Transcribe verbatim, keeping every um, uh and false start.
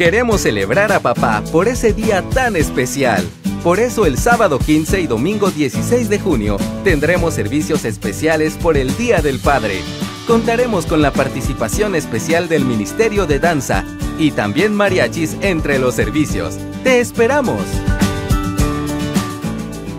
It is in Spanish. Queremos celebrar a papá por ese día tan especial. Por eso el sábado quince y domingo dieciséis de junio tendremos servicios especiales por el Día del Padre. Contaremos con la participación especial del Ministerio de Danza y también mariachis entre los servicios. ¡Te esperamos!